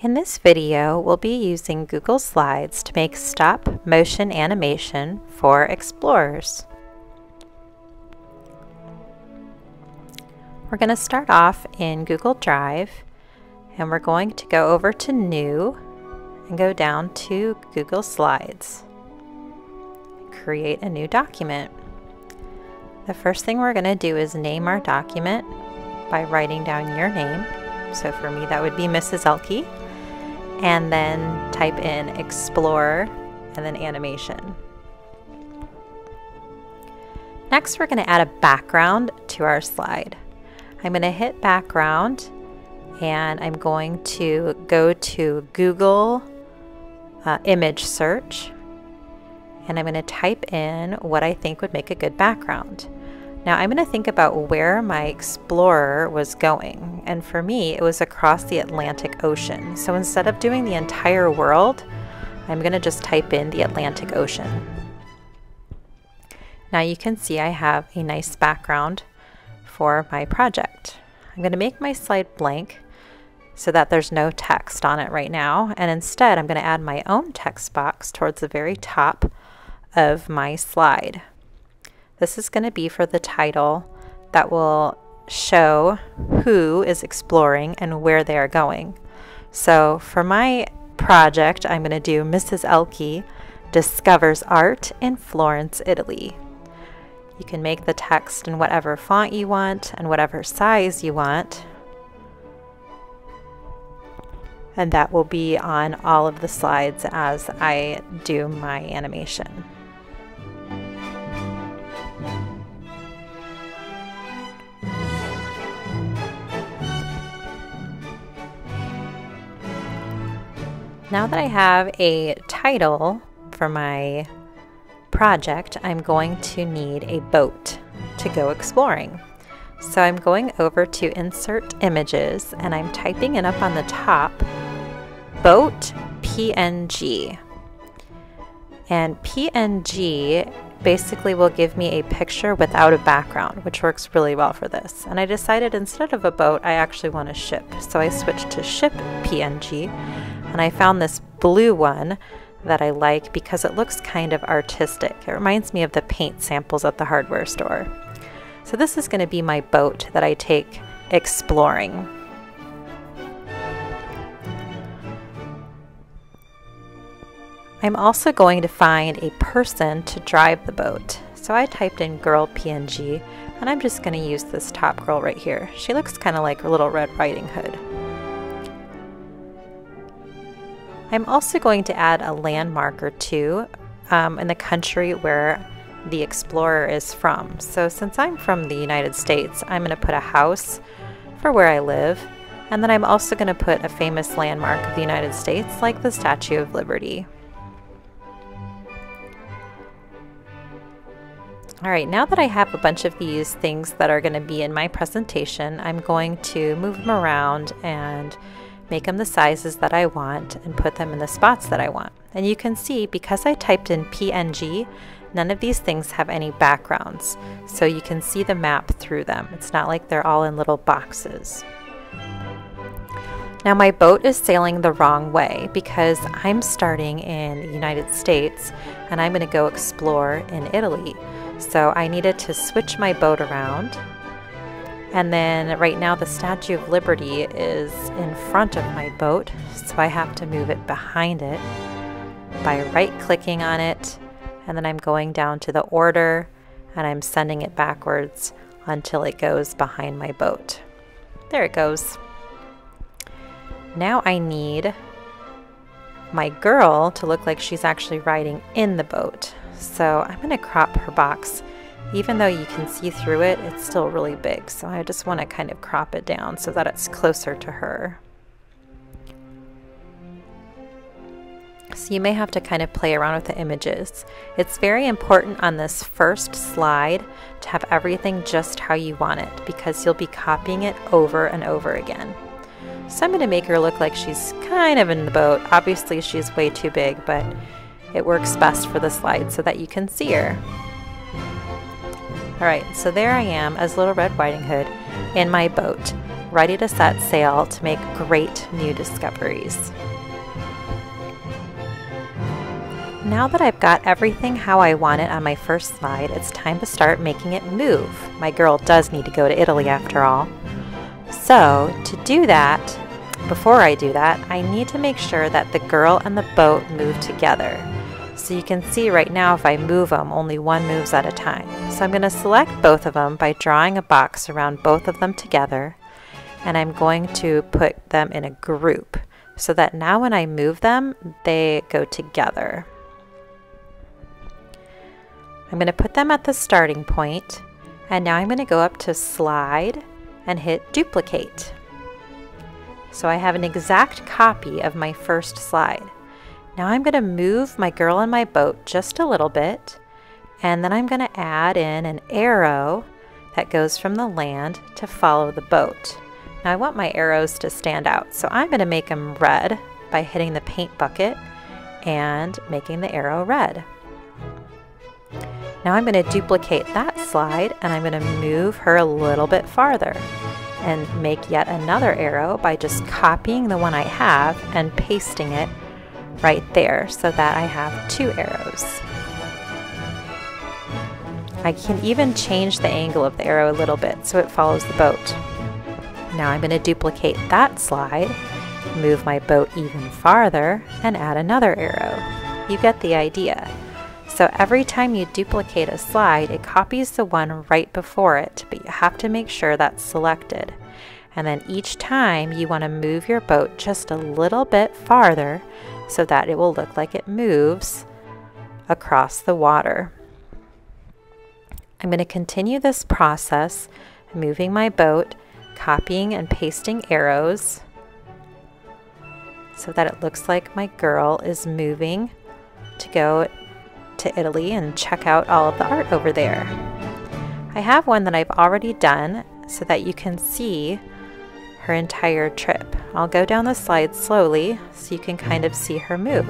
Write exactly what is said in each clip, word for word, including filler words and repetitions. In this video, we'll be using Google Slides to make stop motion animation for explorers. We're going to start off in Google Drive, and we're going to go over to New and go down to Google Slides. Create a new document. The first thing we're going to do is name our document by writing down your name. So for me, that would be Missus Ehlke. And then type in Explorer and then animation. Next, we're going to add a background to our slide. I'm going to hit background and I'm going to go to Google uh, image search, and I'm going to type in what I think would make a good background. Now I'm going to think about where my explorer was going, and for me it was across the Atlantic Ocean. So instead of doing the entire world, I'm going to just type in the Atlantic Ocean. Now you can see I have a nice background for my project. I'm going to make my slide blank so that there's no text on it right now, and instead I'm going to add my own text box towards the very top of my slide. This is going to be for the title that will show who is exploring and where they are going. So for my project, I'm going to do Missus Ehlke discovers art in Florence, Italy. You can make the text in whatever font you want and whatever size you want. And that will be on all of the slides as I do my animation. Now that I have a title for my project, I'm going to need a boat to go exploring. So I'm going over to Insert Images, and I'm typing in up on the top, Boat P N G. And P N G basically will give me a picture without a background, which works really well for this. And I decided instead of a boat, I actually want a ship. So I switched to Ship P N G. And I found this blue one that I like because it looks kind of artistic. It reminds me of the paint samples at the hardware store. So this is going to be my boat that I take exploring. I'm also going to find a person to drive the boat. So I typed in girl P N G, and I'm just going to use this top girl right here. She looks kind of like Little Red Riding Hood. I'm also going to add a landmark or two um, in the country where the explorer is from. So since I'm from the United States, I'm going to put a house for where I live, and then I'm also going to put a famous landmark of the United States, like the Statue of Liberty. All right, now that I have a bunch of these things that are going to be in my presentation, I'm going to move them around and make them the sizes that I want and put them in the spots that I want. And you can see, because I typed in P N G, none of these things have any backgrounds. So you can see the map through them. It's not like they're all in little boxes. Now my boat is sailing the wrong way because I'm starting in the United States and I'm going to go explore in Italy. So I needed to switch my boat around. And then right now the Statue of Liberty is in front of my boat, so I have to move it behind it by right-clicking on it, and then I'm going down to the order and I'm sending it backwards until it goes behind my boat. There it goes. Now I need my girl to look like she's actually riding in the boat, so I'm going to crop her box. Even though you can see through it, it's still really big, so I just want to kind of crop it down so that it's closer to her. So you may have to kind of play around with the images. It's very important on this first slide to have everything just how you want it, because you'll be copying it over and over again. So I'm going to make her look like she's kind of in the boat. Obviously she's way too big, but it works best for the slide so that you can see her. All right, so there I am as Little Red Riding Hood in my boat, ready to set sail to make great new discoveries. Now that I've got everything how I want it on my first slide, it's time to start making it move. My girl does need to go to Italy after all. So to do that, before I do that, I need to make sure that the girl and the boat move together. So you can see right now if I move them, only one moves at a time. So I'm going to select both of them by drawing a box around both of them together, and I'm going to put them in a group so that now when I move them, they go together. I'm going to put them at the starting point, and now I'm going to go up to slide and hit duplicate. So I have an exact copy of my first slide. Now I'm going to move my girl and my boat just a little bit, and then I'm going to add in an arrow that goes from the land to follow the boat. Now I want my arrows to stand out, so I'm going to make them red by hitting the paint bucket and making the arrow red. Now I'm going to duplicate that slide, and I'm going to move her a little bit farther and make yet another arrow by just copying the one I have and pasting it right there so that I have two arrows. I can even change the angle of the arrow a little bit so it follows the boat. Now I'm going to duplicate that slide, move my boat even farther, and add another arrow. You get the idea. So every time you duplicate a slide, it copies the one right before it, but you have to make sure that's selected. And then each time you want to move your boat just a little bit farther so that it will look like it moves across the water. I'm going to continue this process, moving my boat, copying and pasting arrows so that it looks like my girl is moving to go to Italy and check out all of the art over there. I have one that I've already done so that you can see her entire trip. I'll go down the slide slowly so you can kind of see her move.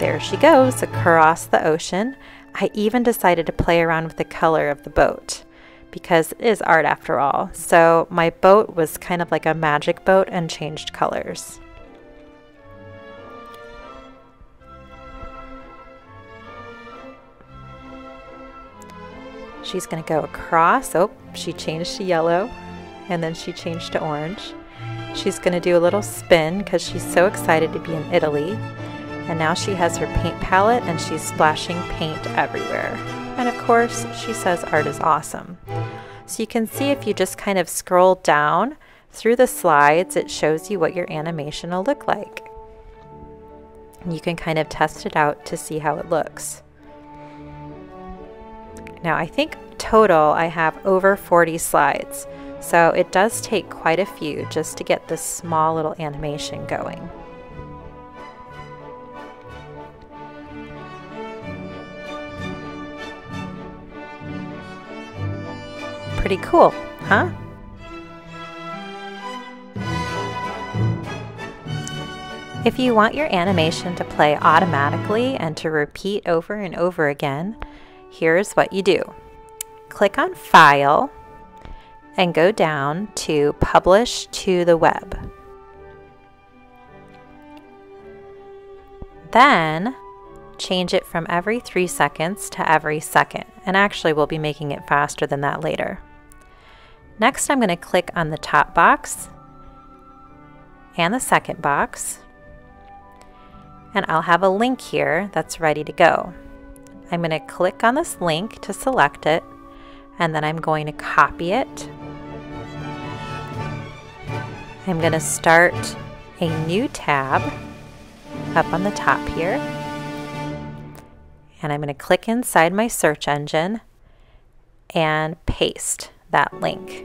There she goes across the ocean. I even decided to play around with the color of the boat because it is art after all. So my boat was kind of like a magic boat and changed colors. She's going to go across. Oh, she changed to yellow, and then she changed to orange. She's going to do a little spin because she's so excited to be in Italy. And now she has her paint palette and she's splashing paint everywhere. And of course, she says art is awesome. So you can see if you just kind of scroll down through the slides, it shows you what your animation will look like. And you can kind of test it out to see how it looks. Now I think total I have over forty slides, so it does take quite a few just to get this small little animation going. Pretty cool, huh? If you want your animation to play automatically and to repeat over and over again, here's what you do. Click on File and go down to Publish to the Web. Then change it from every three seconds to every second. And actually we'll be making it faster than that later. Next I'm going to click on the top box and the second box. And I'll have a link here that's ready to go. I'm going to click on this link to select it, and then I'm going to copy it. I'm going to start a new tab up on the top here, and I'm going to click inside my search engine and paste that link.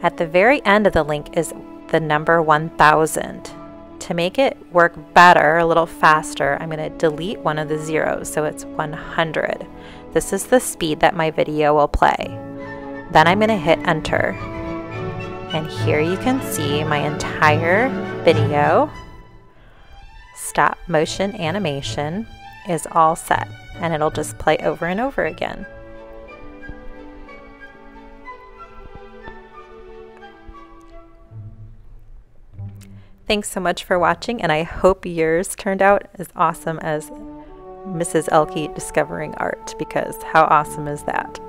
At the very end of the link is the number one thousand. To make it work better, a little faster, I'm going to delete one of the zeros, so it's one hundred. This is the speed that my video will play. Then I'm going to hit enter. And here you can see my entire video, stop motion animation, is all set. And it'll just play over and over again. Thanks so much for watching, and I hope yours turned out as awesome as Missus Ehlke discovering art, because how awesome is that?